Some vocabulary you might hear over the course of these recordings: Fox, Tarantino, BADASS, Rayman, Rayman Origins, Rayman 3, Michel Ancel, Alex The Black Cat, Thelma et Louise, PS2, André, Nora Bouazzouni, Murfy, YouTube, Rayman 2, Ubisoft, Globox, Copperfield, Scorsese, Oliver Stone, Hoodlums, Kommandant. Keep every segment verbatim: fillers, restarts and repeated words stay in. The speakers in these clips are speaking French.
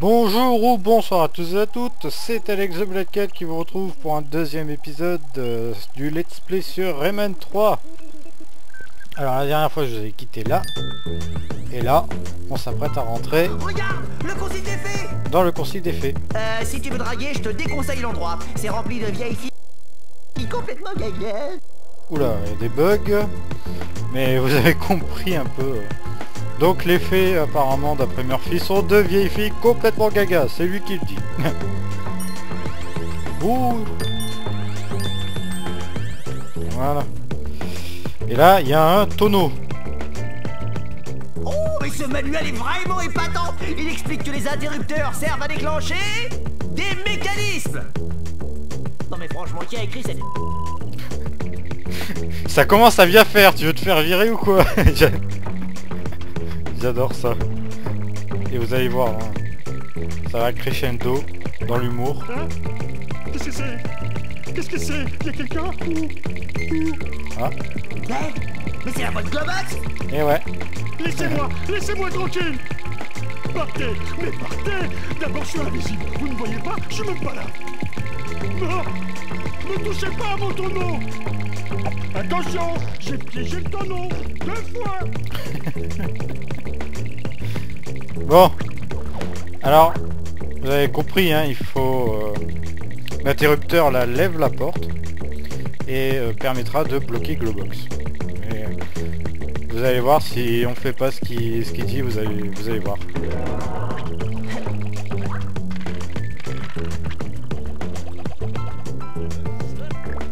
Bonjour ou bonsoir à tous et à toutes, c'est Alex The Black Cat qui vous retrouve pour un deuxième épisode euh, du Let's Play sur Rayman trois. Alors la dernière fois je vous ai quitté là, et là on s'apprête à rentrer. Regarde, le concile des fées ! Dans le concile des fées. Euh, si tu veux draguer, je te déconseille l'endroit, c'est rempli de vieilles filles complètement gaguettes. Oula, il y a des bugs, mais vous avez compris un peu. Donc les fées, apparemment, d'après Murphy, sont deux vieilles filles complètement gaga. C'est lui qui le dit. Ouh. Voilà. Et là, il y a un tonneau. Oh, mais ce manuel est vraiment épatant. Il explique que les interrupteurs servent à déclencher des mécanismes. Non mais franchement, qui a écrit cette... Ça commence à bien faire. Tu veux te faire virer ou quoi? J'adore ça. Et vous allez voir, hein, ça va crescendo dans l'humour. Hein? Qu'est-ce que c'est? Qu'est-ce que c'est? Y'a quelqu'un? Ah. Mais, mais c'est la boîte Globox? Eh ouais. Laissez-moi, laissez-moi tranquille. Partez, mais partez. D'abord je suis invisible. Vous ne voyez pas? Je suis même pas là. Non, ne touchez pas à mon tonneau. Attention, j'ai piégé le tonneau deux fois. Bon, alors, vous avez compris, hein, il faut... Euh, l'interrupteur, là, lève la porte et euh, permettra de bloquer Globox. Et, euh, vous allez voir, si on fait pas ce qu'il ce qu'il dit, vous allez, vous allez voir.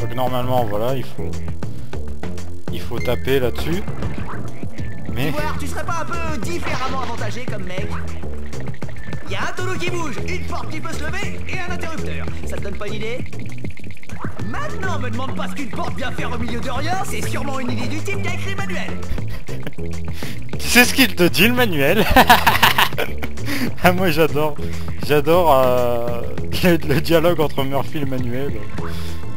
Donc normalement, voilà, il faut... Il faut taper là-dessus. Mais... Voir, tu serais pas un peu différemment avantagé comme mec? Il y a un tonneau qui bouge, une porte qui peut se lever et un interrupteur. Ça te donne pas une idée? Maintenant, me demande pas ce qu'une porte vient faire au milieu de rien, c'est sûrement une idée du type qui a écrit le manuel. Tu sais ce qu'il te dit le manuel? Ah, moi j'adore, j'adore euh, le, le dialogue entre Murphy et le manuel.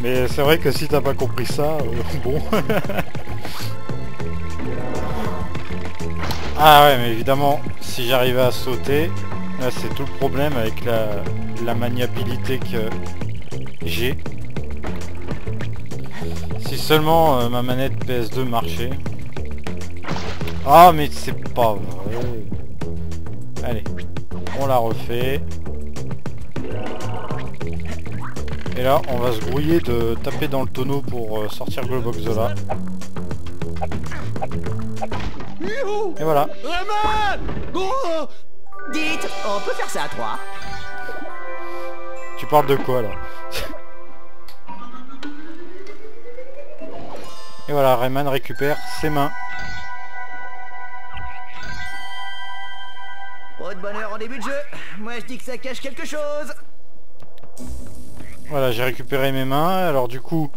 Mais c'est vrai que si t'as pas compris ça, euh, bon... Ah ouais, mais évidemment, si j'arrivais à sauter, là c'est tout le problème avec la, la maniabilité que j'ai. Si seulement euh, ma manette P S deux marchait. Ah mais c'est pas vrai. Allez, on la refait. Et là, on va se grouiller de taper dans le tonneau pour euh, sortir Globox de là. Et voilà. Oh, dites, on peut faire ça à trois. Tu parles de quoi là? Et voilà, Rayman récupère ses mains. Trop de bonheur en début de jeu. Moi je dis que ça cache quelque chose. Voilà, j'ai récupéré mes mains. Alors du coup,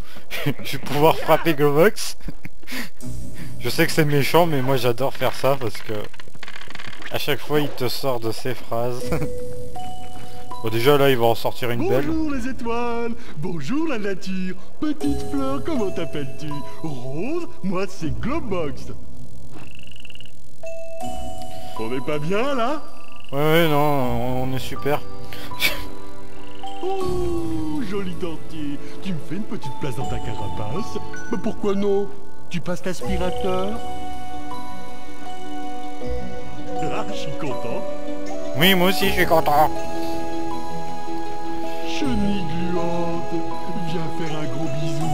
je vais pouvoir frapper Globox. Je sais que c'est méchant, mais moi j'adore faire ça parce que à chaque fois il te sort de ses phrases. Bon, déjà là il va en sortir une belle. Bonjour les étoiles, bonjour la nature, petite fleur, comment t'appelles-tu? Rose, moi c'est Globox. On est pas bien là? Ouais, ouais, non, on est super. Oh, joli dentier, tu me fais une petite place dans ta carapace? Mais pourquoi non? Tu passes l'aspirateur? Ah, je suis content. Oui, moi aussi, je suis content. Chenille gluante, viens faire un gros bisou.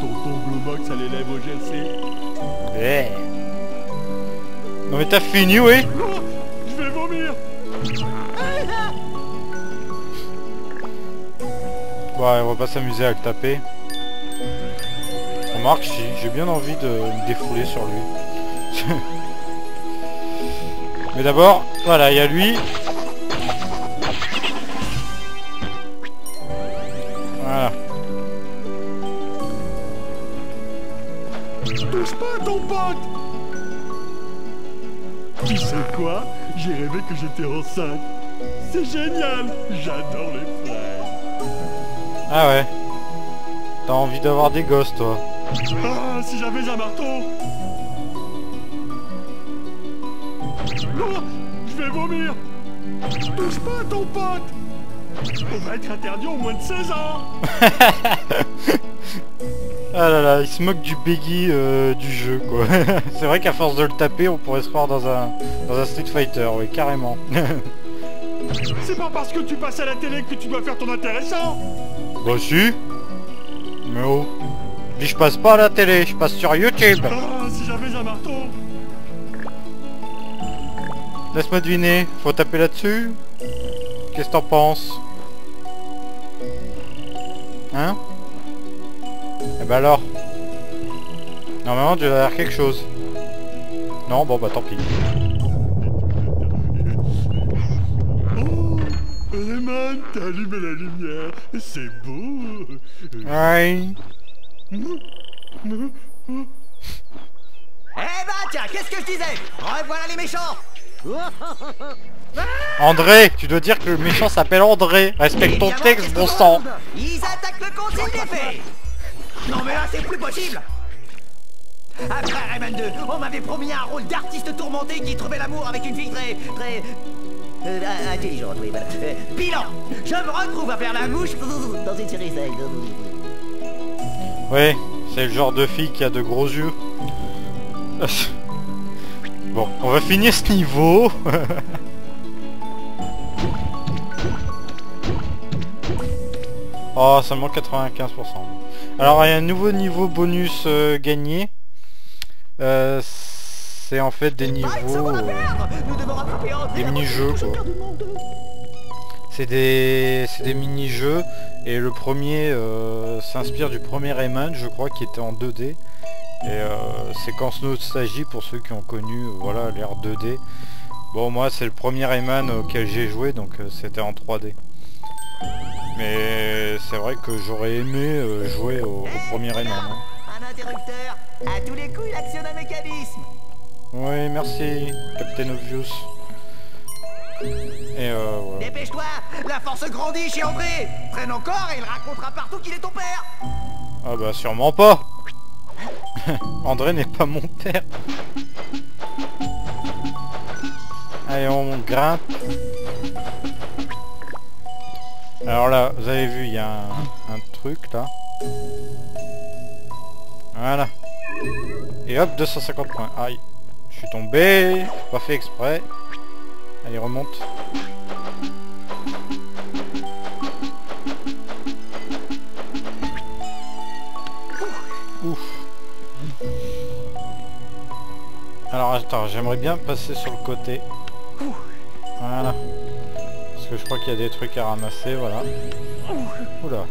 Tonton Globox a les lèvres au G R C. Ouais. Non mais t'as fini, oui? Oh, je vais vomir. Ouais, on va pas s'amuser à le taper. Remarque, j'ai bien envie de me défouler sur lui. Mais d'abord, voilà, il y a lui. Voilà. Touche pas à ton pote! Tu sais quoi? J'ai rêvé que j'étais enceinte. C'est génial! J'adore les frères. Ah ouais. T'as envie d'avoir des gosses, toi. Ah, si j'avais un marteau! Oh, je vais vomir! Touche pas à ton pote. On va être interdit au moins de seize ans. Ah là là, il se moque du Beggy euh, du jeu quoi. C'est vrai qu'à force de le taper, on pourrait se croire dans un, dans un Street Fighter, oui, carrément. C'est pas parce que tu passes à la télé que tu dois faire ton intéressant. Bah si. Mais oh. Puis je passe pas à la télé, je passe sur YouTube. Ah, si j'avais un marteau. Laisse-moi deviner, faut taper là-dessus. Qu'est-ce que t'en penses? Hein? Eh ben alors. Normalement, tu vas avoir quelque chose. Non, bon bah tant pis. Oh, Rayman, t'as allumé la lumière. C'est beau. Ouais. Eh bah tiens, qu'est-ce que je disais? Revoilà les méchants. André, tu dois dire que le méchant s'appelle André. Respecte ton texte, bon sang. Ils attaquent le consigne des fées. Non mais là c'est plus possible. Après Rayman deux, on m'avait promis un rôle d'artiste tourmenté qui trouvait l'amour avec une fille très... très... Euh, intelligente, oui voilà. Euh, bilan, je me retrouve à faire la mouche dans une série sec. Ouais, c'est le genre de fille qui a de gros yeux. Bon, on va finir ce niveau. Oh, seulement quatre-vingt-quinze pour cent. Alors il y a un nouveau niveau bonus euh, gagné. Euh, c'est en fait des niveaux... Euh, des mini-jeux quoi. C'est des, des mini-jeux. Et le premier euh, s'inspire du premier Rayman, je crois, qui était en deux D. Et euh, séquence nostalgie pour ceux qui ont connu euh, voilà l'ère deux D. Bon, moi c'est le premier Rayman auquel j'ai joué, donc euh, c'était en trois D. Mais c'est vrai que j'aurais aimé euh, jouer au, au premier Rayman. Hein. Un interrupteur, à tous les coups il actionne un mécanisme. Oui, merci, Captain Obvious. Et euh, ouais. Dépêche-toi, la force grandit chez André. Traîne encore et il racontera partout qu'il est ton père. Ah bah sûrement pas. André n'est pas mon père. Allez, on grimpe. Alors là, vous avez vu, il y a un, un truc là. Voilà. Et hop, deux cent cinquante points. Aïe, je suis tombé, pas fait exprès. Allez, remonte. Ouf. Alors attends, j'aimerais bien passer sur le côté. Voilà. Parce que je crois qu'il y a des trucs à ramasser, voilà. Oula.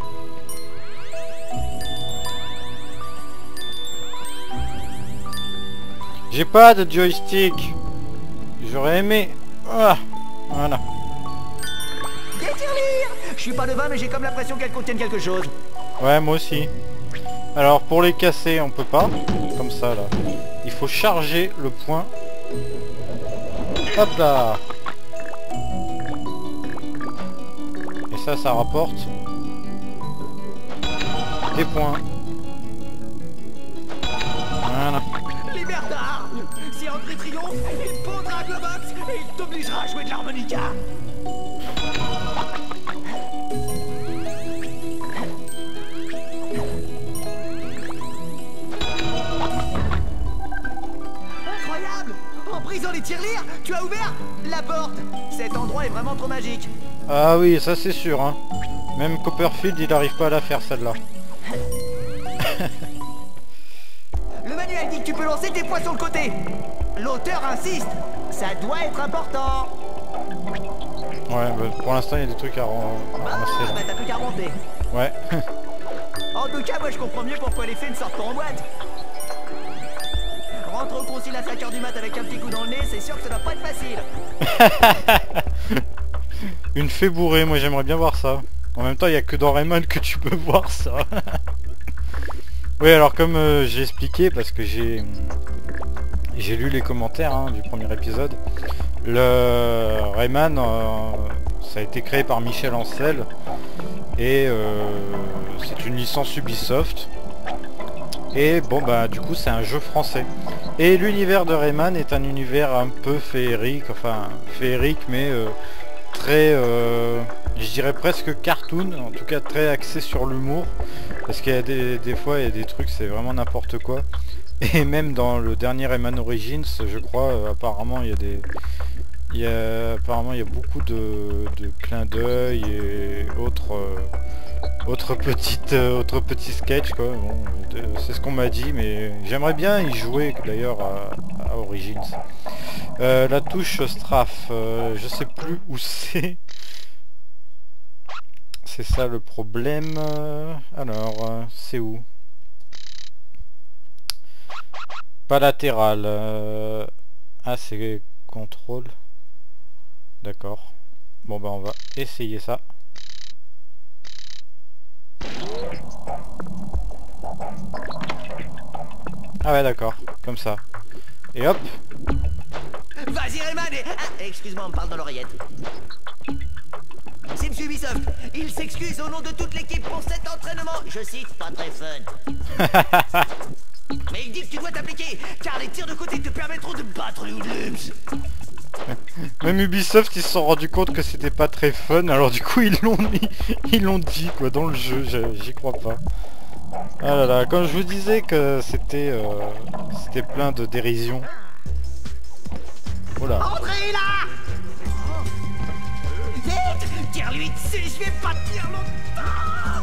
J'ai pas de joystick. J'aurais aimé. Voilà, voilà. Des tirelires. Je suis pas devin mais j'ai comme l'impression qu'elles contiennent quelque chose. Ouais, moi aussi. Alors pour les casser on peut pas. Comme ça là. Il faut charger le point. Hop là. Et ça, ça rapporte des points. Voilà. Libertard. Si André triomphe, il pondra à Globox et il t'obligera à jouer de l'harmonica. Incroyable. En brisant les tirelires, tu as ouvert la porte. Cet endroit est vraiment trop magique. Ah oui, ça c'est sûr, hein. Même Copperfield, il n'arrive pas à la faire celle-là. Tu peux lancer tes poids sur le côté. L'auteur insiste. Ça doit être important. Ouais, bah, pour l'instant, il y a des trucs à, à ramasser. Ah, bah t'as plus qu'à remonter. Ouais. En tout cas, moi, je comprends mieux pourquoi les fées ne sortent pas en boîte. Rentre au concile à cinq heures du mat avec un petit coup dans le nez, c'est sûr que ça doit pas être facile. Une fée bourrée, moi, j'aimerais bien voir ça. En même temps, il n'y a que dans Rayman que tu peux voir ça. Oui, alors comme euh, j'ai expliqué, parce que j'ai j'ai lu les commentaires hein, du premier épisode, le Rayman, euh, ça a été créé par Michel Ancel, et euh, c'est une licence Ubisoft, et bon bah du coup c'est un jeu français. Et l'univers de Rayman est un univers un peu féerique, enfin féerique mais euh, très, euh, je dirais presque cartoon, en tout cas très axé sur l'humour, parce qu'il y a des, des fois, il y a des trucs, c'est vraiment n'importe quoi. Et même dans le dernier Rayman Origins, je crois, euh, apparemment il y a des... Il y a, apparemment il y a beaucoup de, de clins d'œil et autres euh, autres petites euh, autres petits sketchs quoi. Bon, c'est ce qu'on m'a dit, mais j'aimerais bien y jouer d'ailleurs à, à Origins. Euh, la touche strafe, euh, je sais plus où c'est. C'est ça le problème. Alors, c'est où? Pas latéral. Euh... Ah, c'est contrôle. D'accord. Bon bah on va essayer ça. Ah ouais d'accord, comme ça. Et hop. Vas-y Rayman et... Ah, excuse-moi, on me parle dans l'oreillette. C'est monsieur Ubisoft. Il s'excuse au nom de toute l'équipe pour cet entraînement. Je cite, pas très fun. Mais il dit que tu dois t'appliquer, car les tirs de côté te permettront de battre les Hoodlums. Même Ubisoft, ils se sont rendus compte que c'était pas très fun, alors du coup ils l'ont mis, ils l'ont dit quoi dans le jeu, j'y crois pas. Ah là là, quand je vous disais que c'était euh, c'était plein de dérision. Oh là. André est là. Vite, tire-lui dessus, je vais pas tenir longtemps.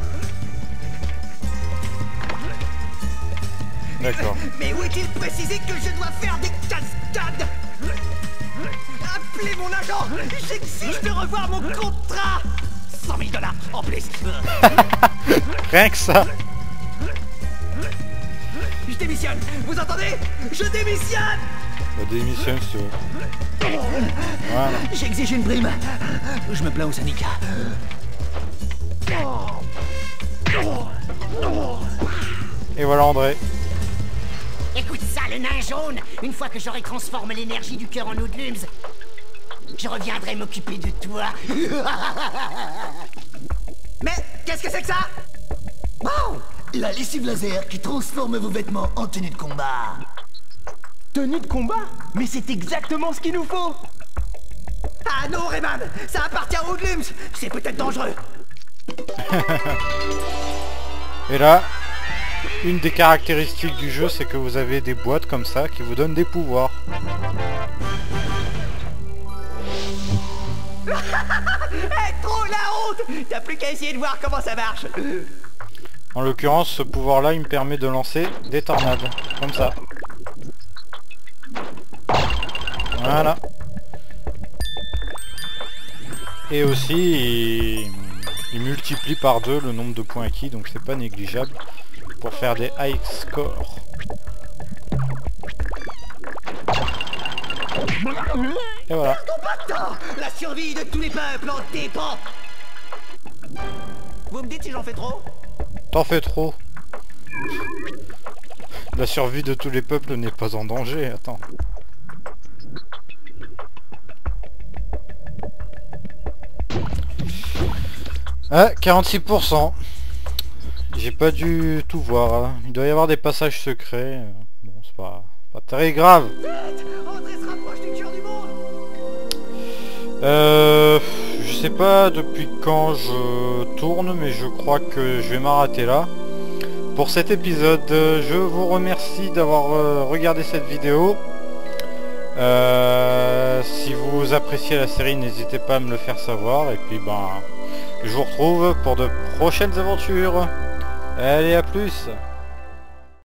D'accord. Mais où est-il précisé que je dois faire des cascades? Appelez mon agent! J'exige de revoir mon contrat! cent mille dollars en plus! Rien que ça! Je démissionne! Vous entendez? Je démissionne! Bah démissionne si tu veux. Voilà. J'exige une prime! Je me plains au syndicat. Et voilà André. Écoute ça, le nain jaune. Une fois que j'aurai transformé l'énergie du cœur en Hoodlums, je reviendrai m'occuper de toi. Mais qu'est-ce que c'est que ça? Wow! La lessive laser qui transforme vos vêtements en tenue de combat. Tenue de combat? Mais c'est exactement ce qu'il nous faut. Ah non, Rayman, ça appartient aux Hoodlums. C'est peut-être dangereux. Et là... Une des caractéristiques du jeu, c'est que vous avez des boîtes comme ça qui vous donnent des pouvoirs. Hey, trop la honte! T'as plus qu'à essayer de voir comment ça marche. En l'occurrence, ce pouvoir-là, il me permet de lancer des tornades, comme ça. Voilà. Et aussi, il, il multiplie par deux le nombre de points acquis, donc c'est pas négligeable. Pour faire des high scores. Et voilà. La survie de tous les peuples en dépend. Vous me dites si j'en fais trop? T'en fais trop. La survie de tous les peuples n'est pas en danger, attends. Ah, quarante-six pour cent. J'ai pas dû tout voir, hein. Il doit y avoir des passages secrets. Bon, c'est pas, pas très grave. Euh, je sais pas depuis quand je tourne, mais je crois que je vais m'arrêter là. Pour cet épisode, je vous remercie d'avoir regardé cette vidéo. Euh, si vous appréciez la série, n'hésitez pas à me le faire savoir. Et puis, ben, je vous retrouve pour de prochaines aventures. Allez, à plus!